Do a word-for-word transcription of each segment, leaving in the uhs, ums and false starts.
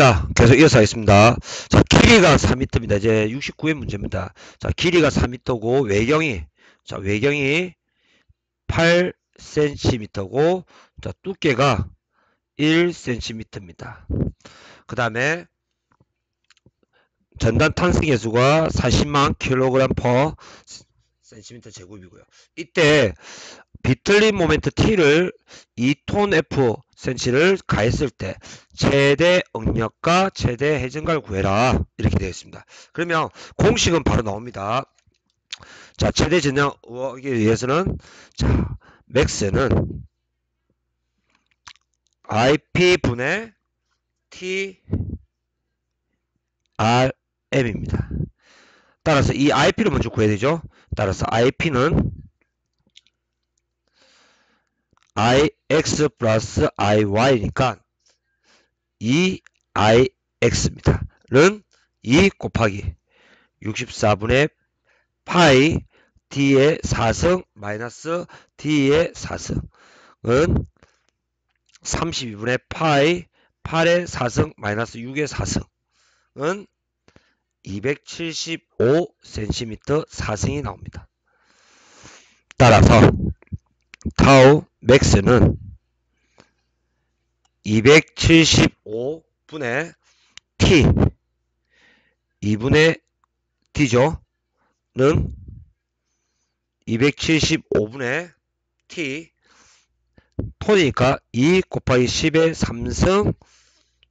자, 계속 이어서 하겠습니다. 자, 길이가 사 미터입니다. 이제 육십구의 문제입니다. 자, 길이가 사 미터고 외경이, 자, 외경이 팔 센티미터고, 자, 두께가 일 센티미터입니다. 그 다음에 전단 탄성의 수가 사십만 킬로그램 퍼 센티미터 제곱이고요. 이때 비틀린 모멘트 T를 이 톤 에프 센티를 가했을 때 최대 응력과 최대 회전가를 구해라, 이렇게 되어 있습니다. 그러면 공식은 바로 나옵니다. 자, 최대 전력에 의해서는, 자, 맥스는 아이피 분의 티 알 엠입니다. 따라서 이 아이피를 먼저 구해야 되죠. 따라서 아이피는 아이엑스 플러스 아이와이니까 이 아이엑스입니다. 는 이 곱하기 육십사분의 파이 D의 사승 마이너스 D의 사승은 삼십이분의 파이 팔의 사승 마이너스 육의 사승은 이백칠십오 센티미터 사승이 나옵니다. 따라서 타우 맥스는 이백칠십오분의 티 이분의 T죠. 는 이백칠십오분의 티 톤이니까 이 곱하기 십의 삼승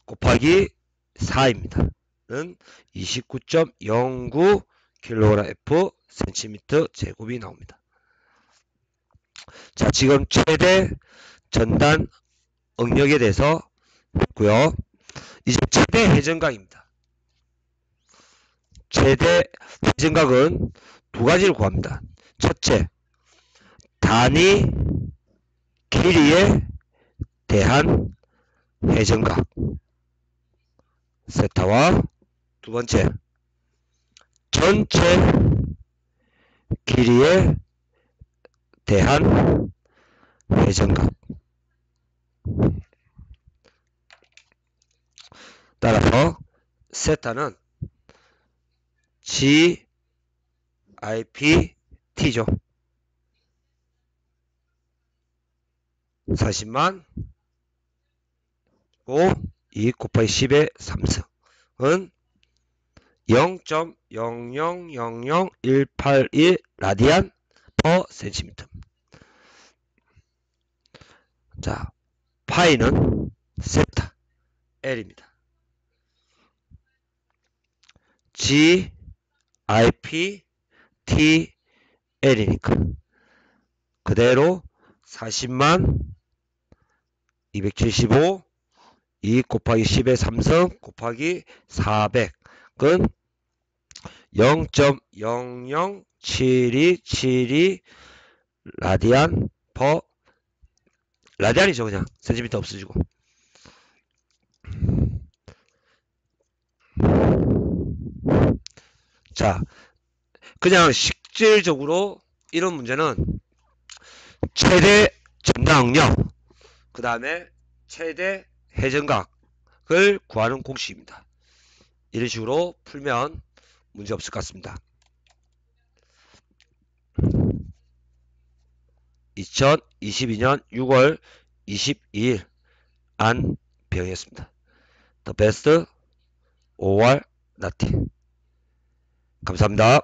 곱하기 사입니다. 는 이십구 점 영구 킬로그램 에프 센티미터 제곱이 나옵니다. 자, 지금 최대 전단 응력에 대해서 했고요. 이제 최대 회전각입니다. 최대 회전각은 두 가지를 구합니다. 첫째, 단위 길이에 대한 회전각 세타와, 두 번째, 전체 길이에 대한 회전각. 따라서 세타는 지 아이 피 티죠. 사십만 오 이 곱하기 십의 삼승은 영 점 영영영영일팔일 라디안 퍼 센티미터. 자, 파이는 세타 L입니다. 지 아이 피 티 엘이니까 그대로 사십만 이백칠십오 이 곱하기 십의 삼승 곱하기 사백은 영 점 영영칠이칠이 라디안 퍼 라디안이죠. 그냥 센티미터 없어지고. 자, 그냥 실질적으로 이런 문제는 최대 전단 응력, 그 다음에 최대 회전각을 구하는 공식입니다. 이런 식으로 풀면 문제 없을 것 같습니다. 이천이십이년 유월 이십이일 안병이었습니다. The best 오월 나티. 감사합니다.